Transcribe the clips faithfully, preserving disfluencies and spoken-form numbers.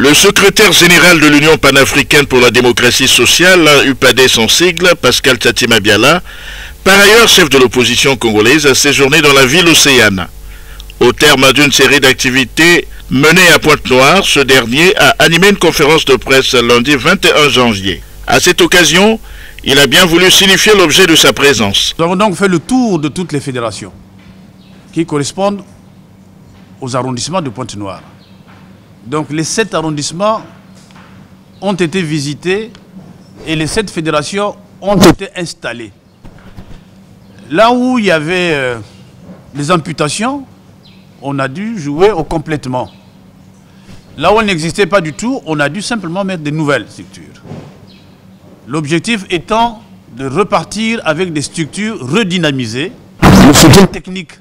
Le secrétaire général de l'Union panafricaine pour la démocratie sociale, U P A D S son sigle, Pascal Tsaty-Mabiala, par ailleurs chef de l'opposition congolaise, a séjourné dans la ville océane. Au terme d'une série d'activités menées à Pointe-Noire, ce dernier a animé une conférence de presse lundi vingt et un janvier. À cette occasion, il a bien voulu signifier l'objet de sa présence. Nous avons donc fait le tour de toutes les fédérations qui correspondent aux arrondissements de Pointe-Noire. Donc les sept arrondissements ont été visités et les sept fédérations ont été installées. Là où il y avait euh, des amputations, on a dû jouer au complément. Là où on n'existait pas du tout, on a dû simplement mettre des nouvelles structures. L'objectif étant de repartir avec des structures redynamisées, le soutien technique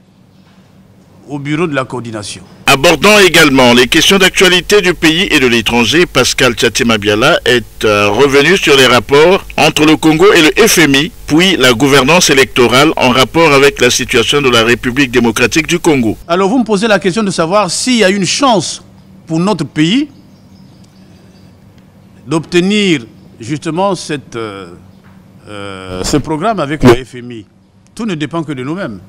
au bureau de la coordination. Abordant également les questions d'actualité du pays et de l'étranger, Pascal Tsaty-Mabiala est revenu sur les rapports entre le Congo et le F M I, puis la gouvernance électorale en rapport avec la situation de la République démocratique du Congo. Alors vous me posez la question de savoir s'il y a une chance pour notre pays d'obtenir justement cette, euh, euh, ce programme avec le F M I. Tout ne dépend que de nous-mêmes.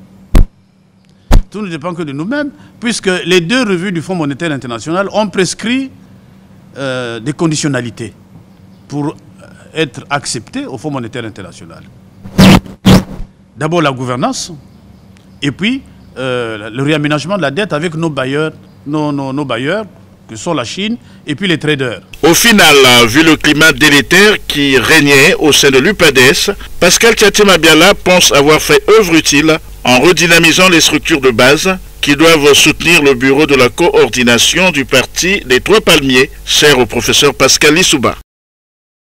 Tout ne dépend que de nous-mêmes, puisque les deux revues du Fonds monétaire international ont prescrit euh, des conditionnalités pour être acceptées au Fonds monétaire international. D'abord la gouvernance, et puis euh, le réaménagement de la dette avec nos bailleurs, nos, nos, nos bailleurs, que sont la Chine, et puis les traders. Au final, vu le climat délétère qui régnait au sein de l'U P A D S, Pascal Tsaty-Mabiala pense avoir fait œuvre utile en redynamisant les structures de base qui doivent soutenir le bureau de la coordination du parti des Trois Palmiers, cher au professeur Pascal Lissouba.